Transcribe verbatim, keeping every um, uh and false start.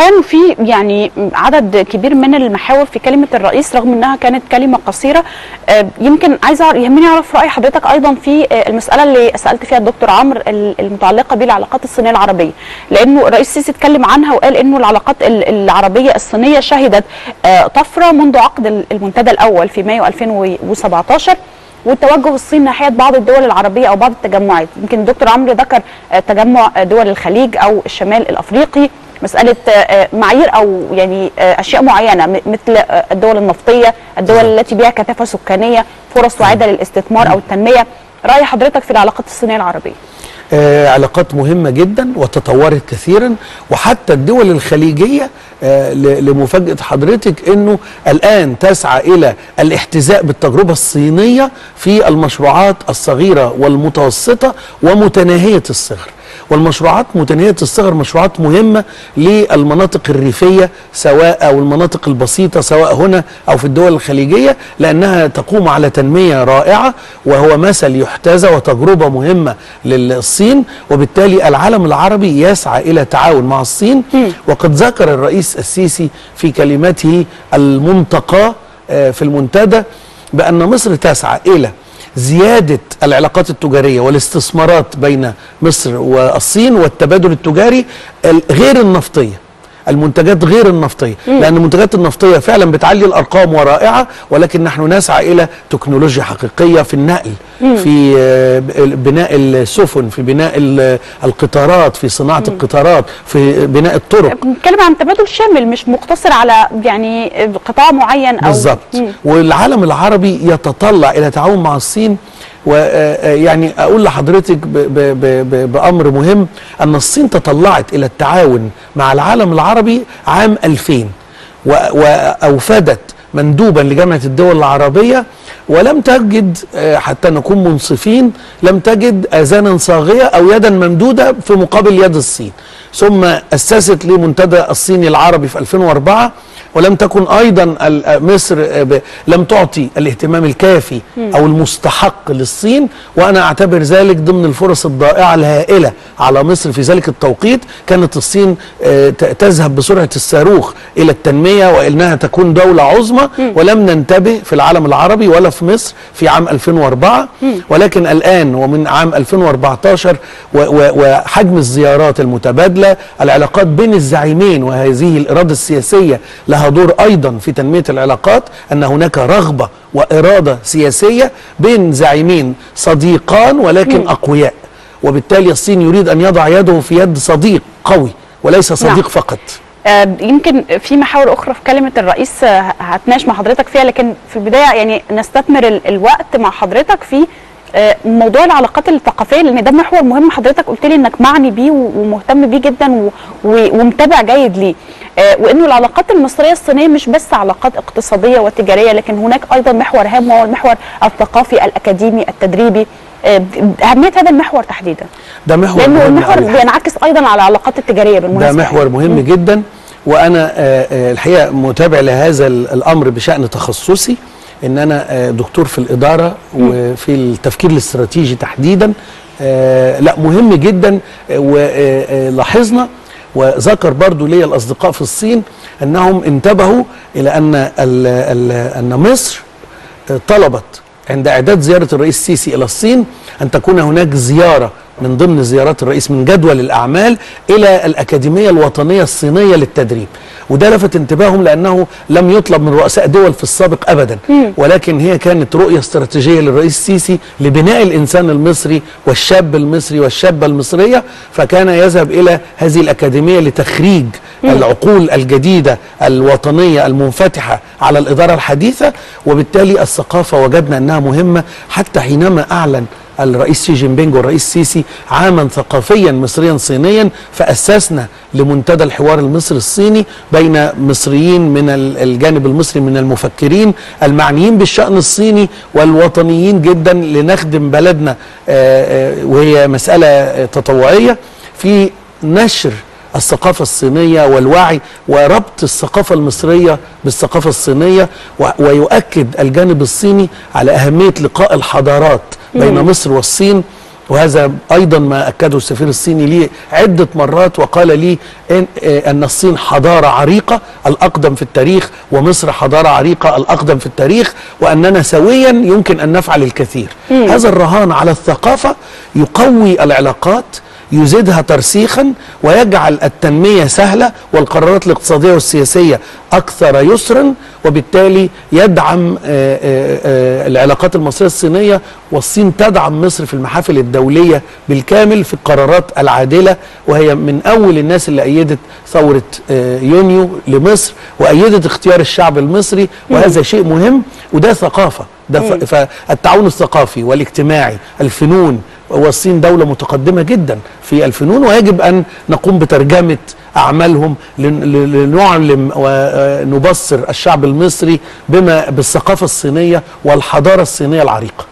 كان في يعني عدد كبير من المحاور في كلمه الرئيس رغم انها كانت كلمه قصيره. يمكن عايزه يهمني اعرف راي حضرتك ايضا في المساله اللي سالت فيها الدكتور عمرو المتعلقه بالعلاقات الصينيه العربيه، لانه الرئيس السيسي اتكلم عنها وقال انه العلاقات العربيه الصينيه شهدت طفره منذ عقد المنتدى الاول في مايو ألفين وسبعطاشر والتوجه الصين ناحيه بعض الدول العربيه او بعض التجمعات. يمكن الدكتور عمرو ذكر تجمع دول الخليج او الشمال الافريقي، مساله معايير او يعني اشياء معينه مثل الدول النفطيه، الدول التي بها كثافه سكانيه، فرص وعده للاستثمار او التنميه. راي حضرتك في العلاقات الصينيه العربيه؟ آه، علاقات مهمه جدا وتطورت كثيرا، وحتى الدول الخليجيه آه لمفاجاه حضرتك انه الان تسعى الى الاحتذاء بالتجربه الصينيه في المشروعات الصغيره والمتوسطه ومتناهيه الصغر. والمشروعات متناهيه الصغر مشروعات مهمه للمناطق الريفيه سواء او المناطق البسيطه سواء هنا او في الدول الخليجيه، لانها تقوم على تنميه رائعه وهو مثل يحتذى وتجربه مهمه للصين، وبالتالي العالم العربي يسعى الى التعاون مع الصين. وقد ذكر الرئيس السيسي في كلمته المنتقاه في المنتدى بان مصر تسعى الى زيادة العلاقات التجارية والاستثمارات بين مصر والصين والتبادل التجاري غير النفطية، المنتجات غير النفطية، لأن المنتجات النفطية فعلا بتعلي الأرقام ورائعة، ولكن نحن نسعى إلى تكنولوجيا حقيقية في النقل، في بناء السفن، في بناء القطارات، في صناعة القطارات، في بناء الطرق. بنتكلم عن تبادل شامل مش مقتصر على يعني قطاع معين أو بالظبط. والعالم العربي يتطلع إلى تعاون مع الصين. ويعني أقول لحضرتك بأمر مهم أن الصين تطلعت إلى التعاون مع العالم العربي عام ألفين وأوفدت مندوبا لجامعة الدول العربية، ولم تجد حتى نكون منصفين لم تجد آذانا صاغية أو يدا ممدودة في مقابل يد الصين. ثم أسست لمنتدى الصيني العربي في ألفين وأربعة، ولم تكن أيضا مصر لم تعطي الاهتمام الكافي أو المستحق للصين، وأنا أعتبر ذلك ضمن الفرص الضائعة الهائلة على مصر في ذلك التوقيت. كانت الصين تذهب بسرعة الصاروخ إلى التنمية وإنها تكون دولة عظمى، ولم ننتبه في العالم العربي ولا في مصر في عام ألفين وأربعة. ولكن الآن ومن عام ألفين وأربعطاشر وحجم الزيارات المتبادلة، العلاقات بين الزعيمين، وهذه الإرادة السياسية لها دور أيضا في تنمية العلاقات، أن هناك رغبة وإرادة سياسية بين زعيمين صديقان ولكن أقوياء، وبالتالي الصين يريد أن يضع يده في يد صديق قوي وليس صديق فقط. يمكن في محاور أخرى في كلمة الرئيس هتناقش مع حضرتك فيها، لكن في البداية يعني نستثمر الوقت مع حضرتك في موضوع العلاقات الثقافيه، لان ده محور مهم حضرتك قلت لي انك معني بيه ومهتم بيه جدا ومتابع جيد ليه، وانه العلاقات المصريه الصينيه مش بس علاقات اقتصاديه وتجاريه، لكن هناك ايضا محور هام وهو المحور الثقافي الاكاديمي التدريبي. اهميه هذا المحور تحديدا؟ ده محور مهم، لانه المحور بينعكس ايضا على العلاقات التجاريه بالمناسبه. ده محور مهم م. جدا، وانا الحقيقه متابع لهذا الامر بشان تخصصي، ان انا دكتور في الاداره وفي التفكير الاستراتيجي تحديدا. لا مهم جدا، ولاحظنا وذكر برضو لي الاصدقاء في الصين انهم انتبهوا الى ان ال ال ان مصر طلبت عند اعداد زياره الرئيس السيسي الى الصين ان تكون هناك زياره من ضمن زيارات الرئيس من جدول الأعمال إلى الأكاديمية الوطنية الصينية للتدريب، وده لفت انتباههم لأنه لم يطلب من رؤساء دول في السابق أبدا، ولكن هي كانت رؤية استراتيجية للرئيس السيسي لبناء الإنسان المصري والشاب المصري والشابة المصرية، فكان يذهب إلى هذه الأكاديمية لتخريج العقول الجديدة الوطنية المنفتحة على الإدارة الحديثة. وبالتالي الثقافة وجدنا أنها مهمة، حتى حينما أعلن الرئيس شي جين بينج والرئيس السيسي عاما ثقافيا مصريا صينيا، فأسسنا لمنتدى الحوار المصري الصيني بين مصريين من الجانب المصري من المفكرين المعنيين بالشأن الصيني والوطنيين جدا لنخدم بلدنا، وهي مسألة تطوعية في نشر الثقافة الصينية والوعي وربط الثقافة المصرية بالثقافة الصينية. ويؤكد الجانب الصيني على أهمية لقاء الحضارات بين مصر والصين وهذا أيضا ما أكده السفير الصيني لي عدة مرات، وقال لي إن, أن الصين حضارة عريقة الأقدم في التاريخ، ومصر حضارة عريقة الأقدم في التاريخ، وأننا سويا يمكن أن نفعل الكثير. مم. هذا الرهان على الثقافة يقوي العلاقات، يزيدها ترسيخا، ويجعل التنمية سهلة والقرارات الاقتصادية والسياسية أكثر يسرا، وبالتالي يدعم العلاقات المصرية الصينية، والصين تدعم مصر في المحافل الدولية بالكامل في القرارات العادلة، وهي من أول الناس اللي أيدت ثورة يونيو لمصر وأيدت اختيار الشعب المصري، وهذا شيء مهم. وده ثقافة، ده فالتعاون الثقافي والاجتماعي، الفنون، والصين دولة متقدمة جدا في الفنون، ويجب أن نقوم بترجمة أعمالهم لنعلم ونبصر الشعب المصري بما بالثقافة الصينية والحضارة الصينية العريقة.